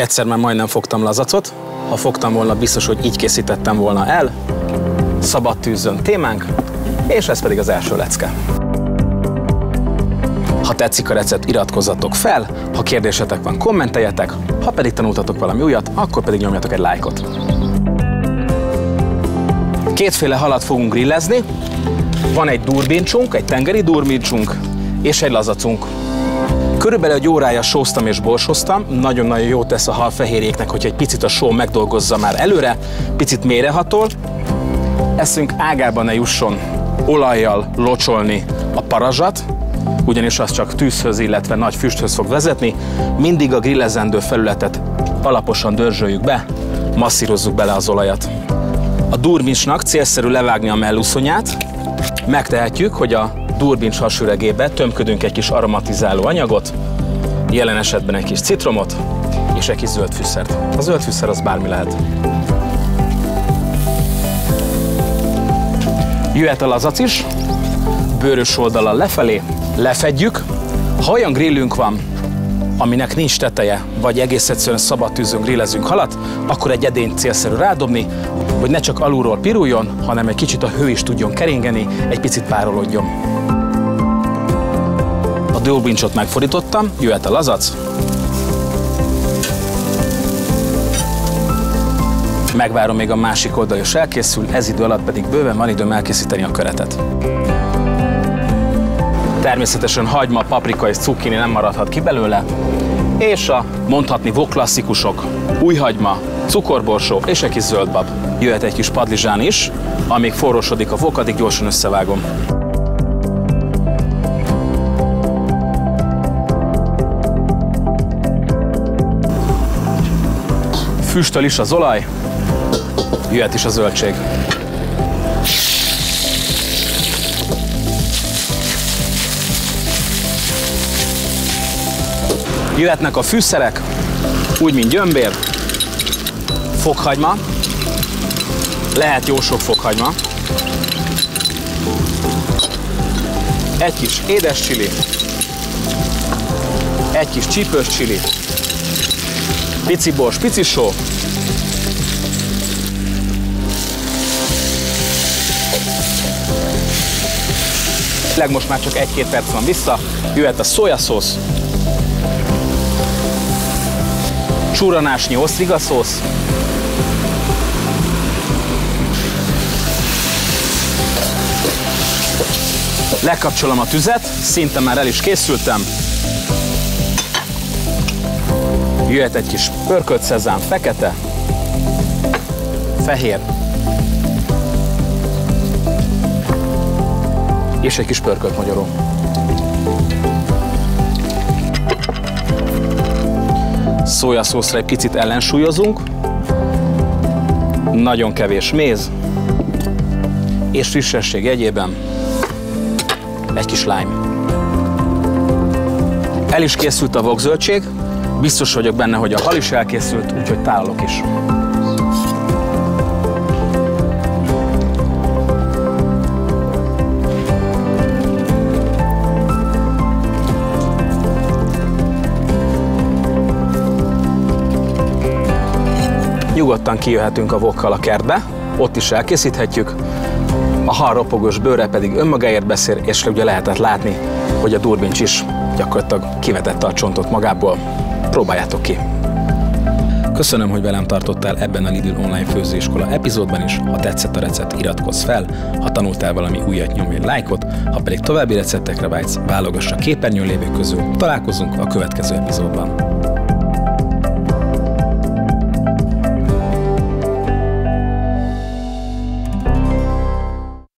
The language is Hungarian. Egyszer már majdnem fogtam lazacot. Ha fogtam volna, biztos, hogy így készítettem volna el. Szabad tűzön témánk, és ez pedig az első lecke. Ha tetszik a recept, iratkozzatok fel, ha kérdésetek van, kommenteljetek, ha pedig tanultatok valami újat, akkor pedig nyomjatok egy lájkot. Kétféle halat fogunk grillezni. Van egy durbincsunk, egy tengeri durbincsunk és egy lazacunk. Körülbelül egy órája sóztam és borsoztam, nagyon-nagyon jó tesz a halfehérjéknek, hogy egy picit a só megdolgozza már előre, picit mélyrehatol. Eszünk ágában ne jusson olajjal locsolni a parazsat, ugyanis az csak tűzhöz, illetve nagy füsthöz fog vezetni. Mindig a grillezendő felületet alaposan dörzsöljük be, masszírozzuk bele az olajat. A durbincsnak célszerű levágni a melluszonyát, megtehetjük, hogy a durbincs hasüregébe tömködünk egy kis aromatizáló anyagot, jelen esetben egy kis citromot és egy kis zöld fűszert. A zöld fűszer az bármi lehet. Jöhet a lazac is, bőrös oldala lefelé, lefedjük. Ha olyan grillünk van, aminek nincs teteje, vagy egész egyszerűen szabad tűzön grillezünk halat, akkor egy edényt célszerű rádobni, hogy ne csak alulról piruljon, hanem egy kicsit a hő is tudjon keringeni, egy picit párolódjon. A durbincsot megfordítottam, jöhet a lazac. Megvárom, még a másik oldal is elkészül, ez idő alatt pedig bőven van időm elkészíteni a köretet. Természetesen hagyma, paprika és cukkini nem maradhat ki belőle, és a mondhatni voklasszikusok, újhagyma, cukorborsó és egy kis zöldbab. Jöhet egy kis padlizsán is, amíg forrósodik a vok, addig gyorsan összevágom. Füstöl is az olaj, jöhet is a zöldség. Jöhetnek a fűszerek, úgy mint gyömbér, fokhagyma, lehet jó sok fokhagyma, egy kis édes csili, egy kis csípős csili, pici bors, pici só, tényleg most már csak 1-2 perc van vissza, jöhet a szójaszósz, csúranásnyi osztrigaszósz, lekapcsolom a tüzet, szinte már el is készültem. Jöhet egy kis pörkölt szezám, fekete, fehér, és egy kis pörkölt magyaró. Szójaszószra egy picit ellensúlyozunk, nagyon kevés méz, és frissesség jegyében egy kis lime. El is készült a vokzöldség, biztos vagyok benne, hogy a hal is elkészült, úgyhogy tálalok is. Nyugodtan kijöhetünk a vokkal a kertbe, ott is elkészíthetjük. A hal ropogós bőre pedig önmagáért beszél, és ugye lehetett látni, hogy a durbincs is gyakorlatilag kivetette a csontot magából. Próbáljátok ki! Köszönöm, hogy velem tartottál ebben a Lidl Online Főzőiskola epizódban is. Ha tetszett a recept, iratkozz fel, ha tanultál valami újat, nyomj egy lájkot, ha pedig további receptekre vágysz, válogass a képernyőn lévők közül. Találkozunk a következő epizódban.